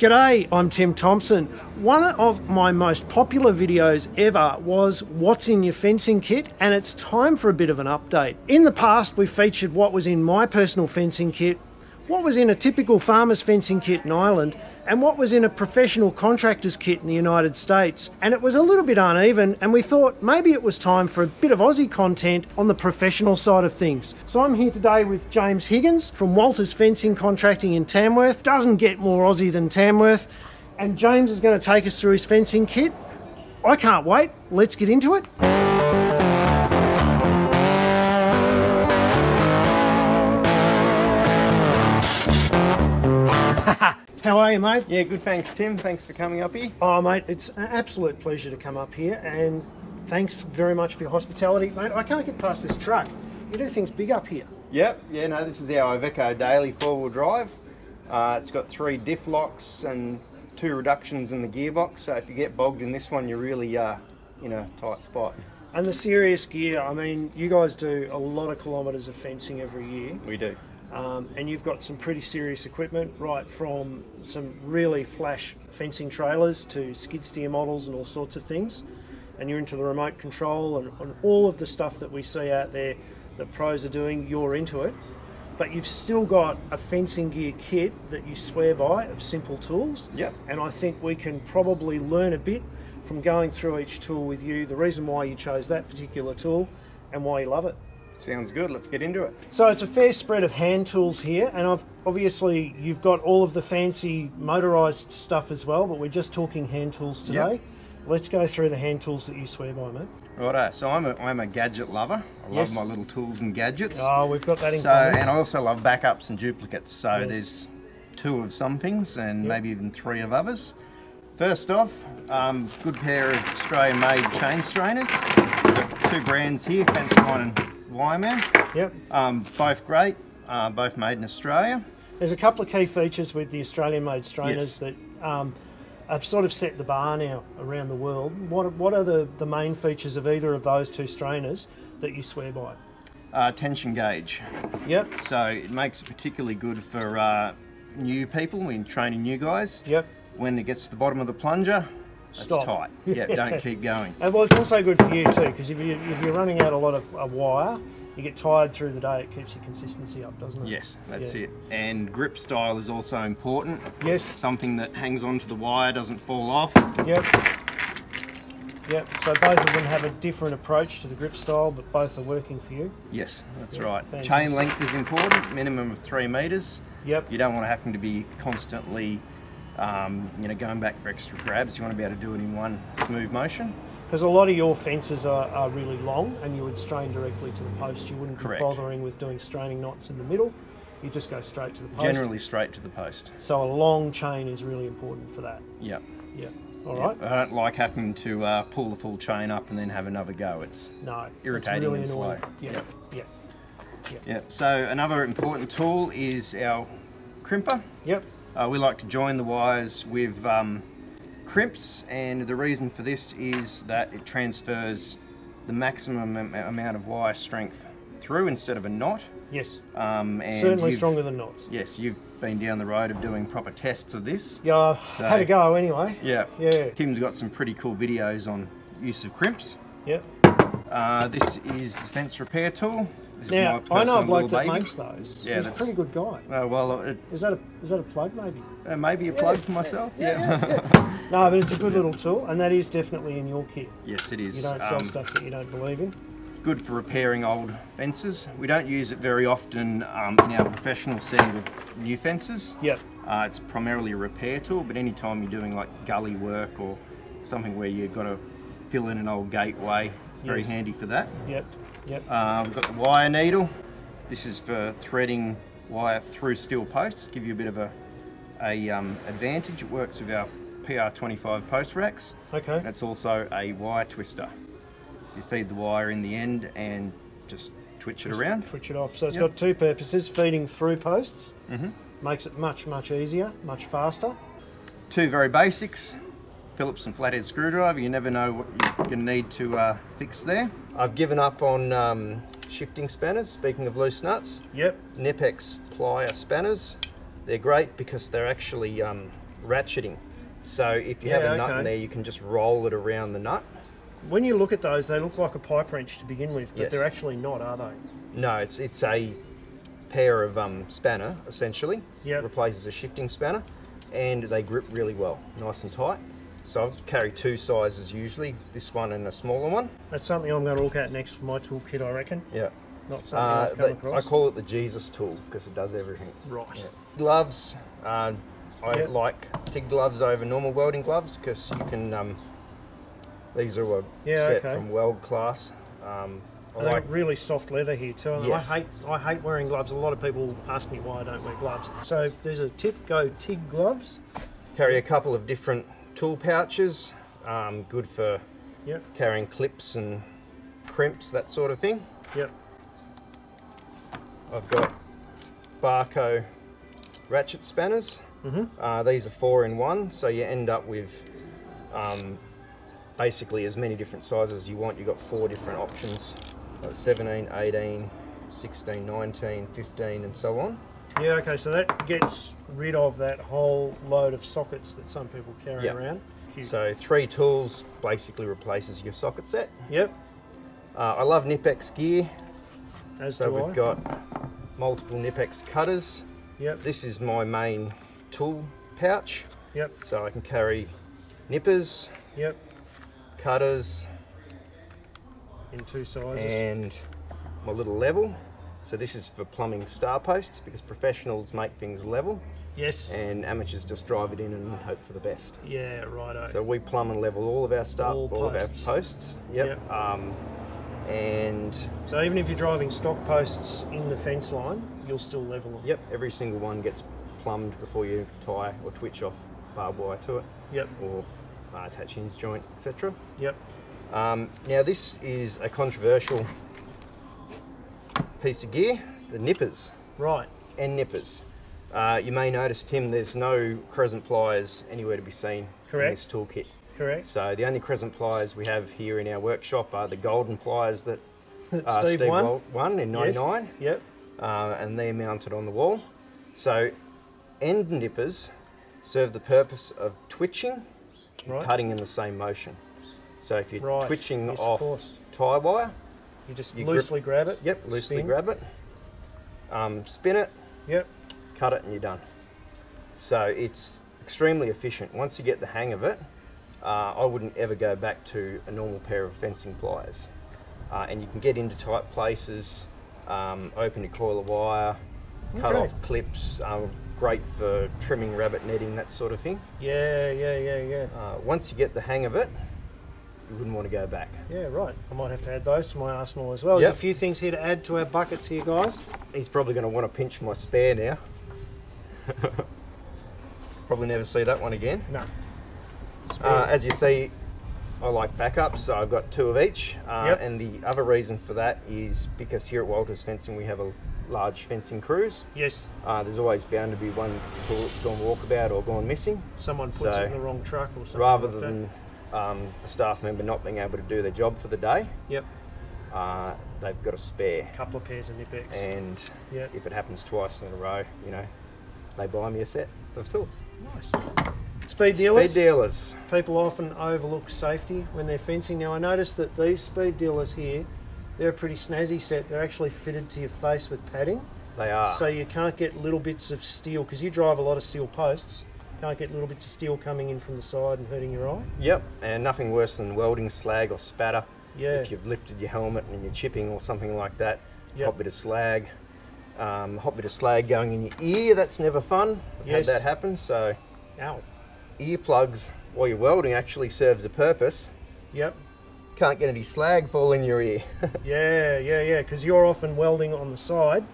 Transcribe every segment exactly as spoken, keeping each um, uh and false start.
G'day, I'm Tim Thompson. One of my most popular videos ever was what's in your fencing kit, and it's time for a bit of an update. In the past, we featured what was in my personal fencing kit, what was in a typical farmer's fencing kit in Ireland, and what was in a professional contractor's kit in the United States. And it was a little bit uneven, and we thought maybe it was time for a bit of Aussie content on the professional side of things. So I'm here today with James Higgins from Walter's Fencing Contracting in Tamworth. Doesn't get more Aussie than Tamworth. And James is going to take us through his fencing kit. I can't wait. Let's get into it. How are you, mate? Yeah, good, thanks, Tim. Thanks for coming up here. Oh, mate, it's an absolute pleasure to come up here, and thanks very much for your hospitality. Mate, I can't get past this truck. You do things big up here. Yep, yeah, no, this is our Iveco daily four-wheel drive. Uh, it's got three diff locks and two reductions in the gearbox, so if you get bogged in this one, you're really uh, in a tight spot. And the serious gear, I mean, you guys do a lot of kilometres of fencing every year. We do. Um, and you've got some pretty serious equipment, right from some really flash fencing trailers to skid steer models and all sorts of things, and you're into the remote control and, and all of the stuff that we see out there that pros are doing, you're into it. But you've still got a fencing gear kit that you swear by of simple tools. Yep. And I think we can probably learn a bit from going through each tool with you, the reason why you chose that particular tool and why you love it. Sounds good, let's get into it. So it's a fair spread of hand tools here, and I've, obviously you've got all of the fancy motorised stuff as well, but we're just talking hand tools today. Yep. Let's go through the hand tools that you swear by, mate. Righto, so I'm a, I'm a gadget lover. I yes. love my little tools and gadgets. Oh, we've got that in so, common. And I also love backups and duplicates, so yes. there's two of some things and yep. maybe even three of others. First off, um, good pair of Australian-made chain strainers. Two brands here, Fencelyne and Wireman. Yep. Um, both great, uh, both made in Australia. There's a couple of key features with the Australian-made strainers yes. that um, have sort of set the bar now around the world. What, what are the, the main features of either of those two strainers that you swear by? Uh, tension gauge. Yep. So it makes it particularly good for uh, new people when training new guys. Yep. When it gets to the bottom of the plunger, it's tight. Yeah, don't keep going. And well, it's also good for you too, because if, you, if you're running out a lot of a wire, you get tired through the day, it keeps your consistency up, doesn't it? Yes, that's yeah. it. And grip style is also important. Yes. Something that hangs onto the wire, doesn't fall off. Yep. Yep, so both of them have a different approach to the grip style, but both are working for you. Yes, that's yeah, right. Fantastic. Chain length is important, minimum of three metres. Yep. You don't want to having to be constantly Um, you know, going back for extra grabs. You want to be able to do it in one smooth motion. Because a lot of your fences are, are really long, and you would strain directly to the post. You wouldn't Correct. be bothering with doing straining knots in the middle. You just go straight to the post. Generally straight to the post. So a long chain is really important for that. Yep. Yep. All right. Yep. I don't like having to uh, pull the full chain up and then have another go. It's no, irritating it's really and slow. Yep. Yep. Yep. Yep. Yep. So another important tool is our crimper. Yep. Uh, we like to join the wires with um, crimps, and the reason for this is that it transfers the maximum am amount of wire strength through instead of a knot. Yes, um, and certainly stronger than knots. Yes, you've been down the road of doing proper tests of this. Yeah, I so, had a go anyway. Yeah. yeah, Tim's got some pretty cool videos on use of crimps. Yep. Uh, this is the fence repair tool. This now, I know a bloke that baby. makes those. Yeah, He's that's... a pretty good guy. Uh, well, it... is, that a, is that a plug, maybe? Uh, maybe a yeah, plug for myself? Yeah. yeah. yeah, yeah. No, but it's a good little tool, and that is definitely in your kit. Yes, it is. You don't sell um, stuff that you don't believe in. It's good for repairing old fences. We don't use it very often um, in our professional setting with new fences. Yep. Uh, it's primarily a repair tool, but any time you're doing like gully work or something where you've got to fill in an old gateway, it's very yes. handy for that. Yep. Yep. Uh, we've got the wire needle. This is for threading wire through steel posts. Give you a bit of a, a um, advantage. It works with our P R twenty-five post racks. Okay. And it's also a wire twister. So you feed the wire in the end and just twitch it just around. Twitch it off. So it's yep. got two purposes: feeding through posts, mm-hmm. makes it much much easier, much faster. Two very basics. Phillips and flathead screwdriver. You never know what you're going to need to uh, fix there. I've given up on um, shifting spanners, speaking of loose nuts. Yep. Knipex plier spanners. They're great because they're actually um, ratcheting. So if you yeah, have a nut okay. in there, you can just roll it around the nut. When you look at those, they look like a pipe wrench to begin with, but yes. they're actually not, are they? No, it's it's a pair of um, spanner, essentially. Yep. It replaces a shifting spanner, and they grip really well, nice and tight. So I carry two sizes usually, this one and a smaller one. That's something I'm going to look at next for my toolkit, I reckon. Yeah. Not something uh, I've come they, across. I call it the Jesus tool, because it does everything. Right. Yeah. Gloves. Uh, I yep. like TIG gloves over normal welding gloves, because you can, um, these are a yeah, set okay. from weld class. Um, I like really soft leather here too. And yes. I hate I hate wearing gloves. A lot of people ask me why I don't wear gloves. So there's a tip, go TIG gloves. Carry a couple of different tool pouches, um, good for yep. carrying clips and crimps, that sort of thing. Yep. I've got Barco ratchet spanners. Mm-hmm. uh, these are four in one, so you end up with um, basically as many different sizes as you want. You've got four different options, like seventeen, eighteen, sixteen, nineteen, fifteen and so on. Yeah, okay, so that gets rid of that whole load of sockets that some people carry yep. around. Cute. So three tools basically replaces your socket set. Yep. Uh, I love Knipex gear. As do I. So we've got multiple Knipex cutters. Yep. This is my main tool pouch. Yep. So I can carry nippers. Yep. Cutters. In two sizes. And my little level. So this is for plumbing star posts, because professionals make things level. Yes. And amateurs just drive it in and hope for the best. Yeah, righto. So we plumb and level all of our star, all, all of our posts. Yep. yep. Um, and so even if you're driving stock posts in the fence line, you'll still level them. Yep. Every single one gets plumbed before you tie or twitch off barbed wire to it. Yep. Or uh, attach hinge joint, et cetera. Yep. Um, now this is a controversial piece of gear, the nippers. Right. And nippers. Uh, you may notice, Tim, there's no crescent pliers anywhere to be seen Correct. in this toolkit. Correct. So the only crescent pliers we have here in our workshop are the golden pliers that uh, Steve, Steve won. won in ninety-nine. Yes. Yep. Uh, and they're mounted on the wall. So end nippers serve the purpose of twitching right. and cutting in the same motion. So if you're right. twitching yes, off of tie wire, you just you loosely grip, grab it. Yep, loosely spin. grab it. Um, spin it. Yep. Cut it and you're done. So it's extremely efficient. Once you get the hang of it, uh, I wouldn't ever go back to a normal pair of fencing pliers. Uh, and you can get into tight places, um, open your coil of wire, okay. cut off clips, um, great for trimming rabbit netting, that sort of thing. Yeah, yeah, yeah, yeah. Uh, once you get the hang of it, you wouldn't want to go back. Yeah, right. I might have to add those to my arsenal as well. Yep. There's a few things here to add to our buckets here, guys. He's probably going to want to pinch my spare now. Probably never see that one again. No. Uh, as you see, I like backups, so I've got two of each. Uh, yep. And the other reason for that is because here at Walter's Fencing, we have a large fencing crews. Yes. Uh, there's always bound to be one tool that's gone walkabout or gone missing. Someone puts so, it in the wrong truck or something Rather like than... That. Um, a staff member not being able to do their job for the day. Yep. Uh, they've got a spare. A couple of pairs of Knipex. And yep. if it happens twice in a row, you know, they buy me a set of tools. Nice. Speed dealers. Speed dealers. People often overlook safety when they're fencing. Now I noticed that these speed dealers here, they're a pretty snazzy set. They're actually fitted to your face with padding. They are. So you can't get little bits of steel, because you drive a lot of steel posts. Can't get little bits of steel coming in from the side and hurting your eye. Yep, and nothing worse than welding slag or spatter. Yeah. If you've lifted your helmet and you're chipping or something like that, yep. hot bit of slag, um, hot bit of slag going in your ear, that's never fun. I've yes. had that happen, so Ow. earplugs while you're welding actually serves a purpose. Yep. Can't get any slag fall in your ear. yeah, yeah, yeah, because you're often welding on the side,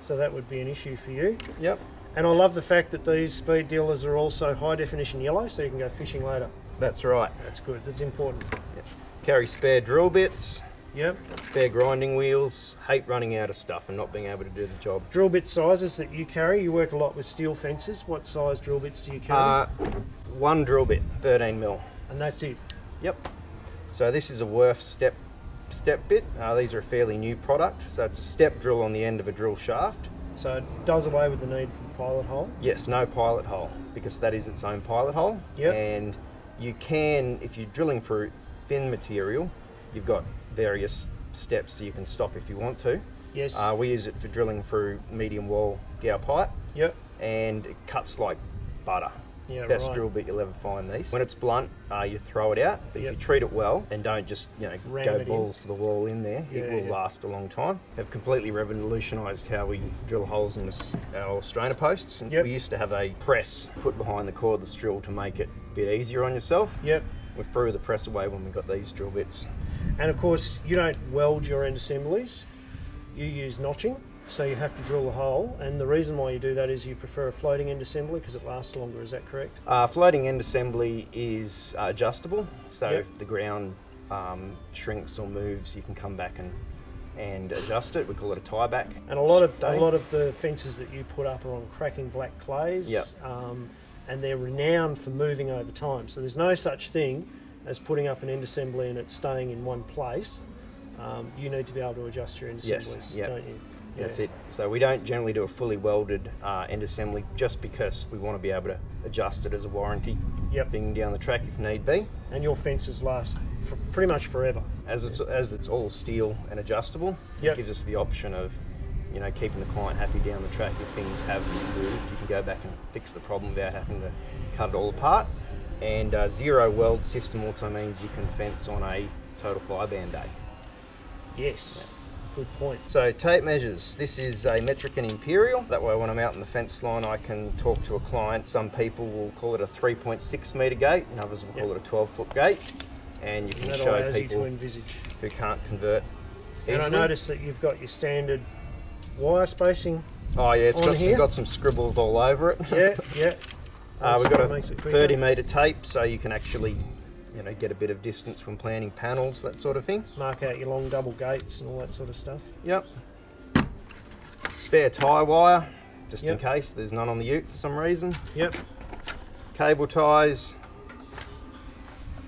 so that would be an issue for you. Yep. And I love the fact that these speed dealers are also high definition yellow, so you can go fishing later. That's right. That's good, that's important. Yep. Carry spare drill bits. Yep. Spare grinding wheels. Hate running out of stuff and not being able to do the job. Drill bit sizes that you carry, you work a lot with steel fences. What size drill bits do you carry? Uh, one drill bit, thirteen mil. And that's it? Yep. So this is a Worf step, step bit. Uh, these are a fairly new product. So it's a step drill on the end of a drill shaft. So it does away with the need for the pilot hole? Yes, no pilot hole, because that is its own pilot hole. Yep. And you can, if you're drilling through thin material, you've got various steps so you can stop if you want to. Yes. Uh, we use it for drilling through medium wall gow pipe. Yep. And it cuts like butter. Yeah, best right. drill bit you'll ever find these. When it's blunt, uh, you throw it out, but yep. if you treat it well and don't just, you know, Ram go balls in. to the wall in there, yeah, it will yeah. last a long time. They've completely revolutionised how we drill holes in this, our strainer posts. And yep. we used to have a press put behind the cordless drill to make it a bit easier on yourself. Yep. We threw the press away when we got these drill bits. And of course, you don't weld your end assemblies, you use notching. So you have to drill the hole, and the reason why you do that is you prefer a floating end assembly because it lasts longer, is that correct? Uh, floating end assembly is uh, adjustable, so yep. if the ground um, shrinks or moves, you can come back and, and adjust it. We call it a tie-back. And a lot of a lot of the fences that you put up are on cracking black clays, yep. um, and they're renowned for moving over time, so there's no such thing as putting up an end assembly and it's staying in one place. Um, you need to be able to adjust your end assemblies, yes, yep. don't you? Yeah. That's it. So we don't generally do a fully welded uh, end assembly just because we want to be able to adjust it as a warranty yep. thing down the track if need be. And your fences last for pretty much forever. As it's, yeah. as it's all steel and adjustable, yep. it gives us the option of, you know, keeping the client happy down the track. If things have moved, you can go back and fix the problem without having to cut it all apart. And uh, zero weld system also means you can fence on a total fly band day. Yes. Yeah. Good point. So tape measures, this is a metric and imperial, that way when I'm out in the fence line I can talk to a client. Some people will call it a three point six metre gate and others will yep. call it a twelve foot gate, and you can and show people to envisage. who can't convert easily. And I noticed that you've got your standard wire spacing. Oh yeah, it's got some, got some scribbles all over it. Yeah, yeah. uh, we've got a thirty metre tape so you can actually, you know, get a bit of distance when planting panels, that sort of thing. Mark out your long double gates and all that sort of stuff. Yep. Spare tie wire, just yep. in case there's none on the ute for some reason. Yep. Cable ties,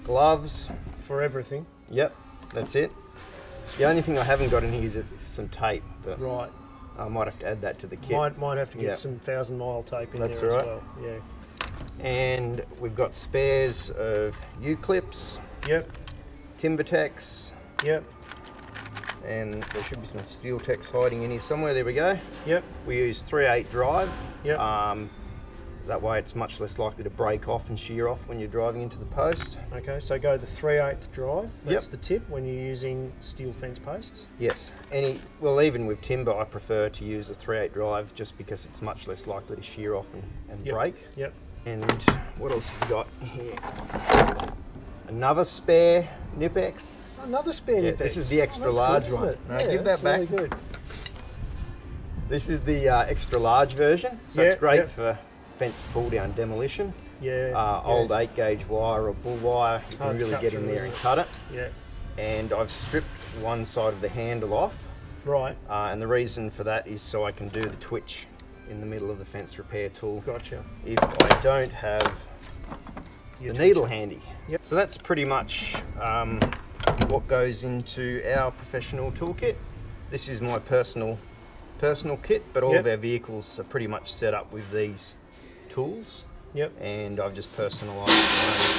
gloves. For everything. Yep, that's it. The only thing I haven't got in here is some tape. But right. I might have to add that to the kit. Might, might have to get yep. some thousand mile tape in that's there right. as well. Yeah. And we've got spares of U-clips, yep. Timbertex, yep. and there should be some Steeltex hiding in here somewhere. There we go. Yep. We use three eight drive. Yep. Um, that way it's much less likely to break off and shear off when you're driving into the post. Okay, so go the three eighth drive. That's yep. the tip when you're using steel fence posts. Yes. Any well, even with timber, I prefer to use a three eighth drive just because it's much less likely to shear off and, and yep. break. Yep. And what else have we got here? Another spare Knipex. Another spare yeah, Knipex. This is the extra oh, large good, one. No, yeah, give that back. Really good. This is the uh, extra large version, so yeah, it's great yeah. for fence pull down demolition. Yeah. Uh, old yeah. eight gauge wire or bull wire, you can really get in there and cut it. Yeah. And I've stripped one side of the handle off. Right. Uh, and the reason for that is so I can do the twitch in the middle of the fence repair tool. Gotcha. If I don't have Your the needle handy. Yep. So that's pretty much um, what goes into our professional toolkit. This is my personal personal kit, but all yep. of our vehicles are pretty much set up with these tools. Yep. And I've just personalised my own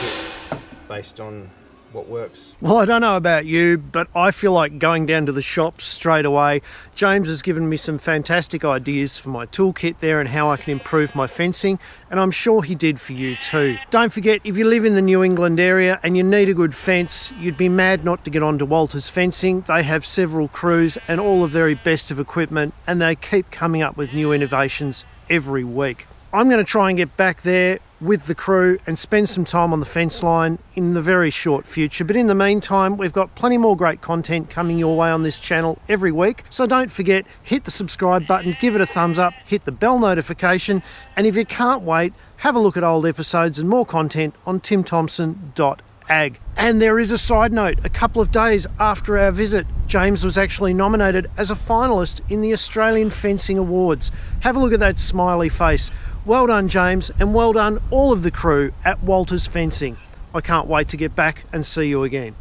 kit based on what works. Well, I don't know about you, but I feel like going down to the shops straight away. James has given me some fantastic ideas for my toolkit there and how I can improve my fencing, and I'm sure he did for you too. Don't forget, if you live in the New England area and you need a good fence, you'd be mad not to get onto Walter's Fencing. They have several crews and all the very best of equipment, and they keep coming up with new innovations every week. I'm going to try and get back there with the crew and spend some time on the fence line in the very short future, but in the meantime we've got plenty more great content coming your way on this channel every week, so don't forget, hit the subscribe button, give it a thumbs up, hit the bell notification, and if you can't wait, have a look at old episodes and more content on tim thompson dot a g. And there is a side note, a couple of days after our visit, James was actually nominated as a finalist in the Australian Fencing Awards. Have a look at that smiley face. Well done, James, and well done all of the crew at Walter's Fencing. I can't wait to get back and see you again.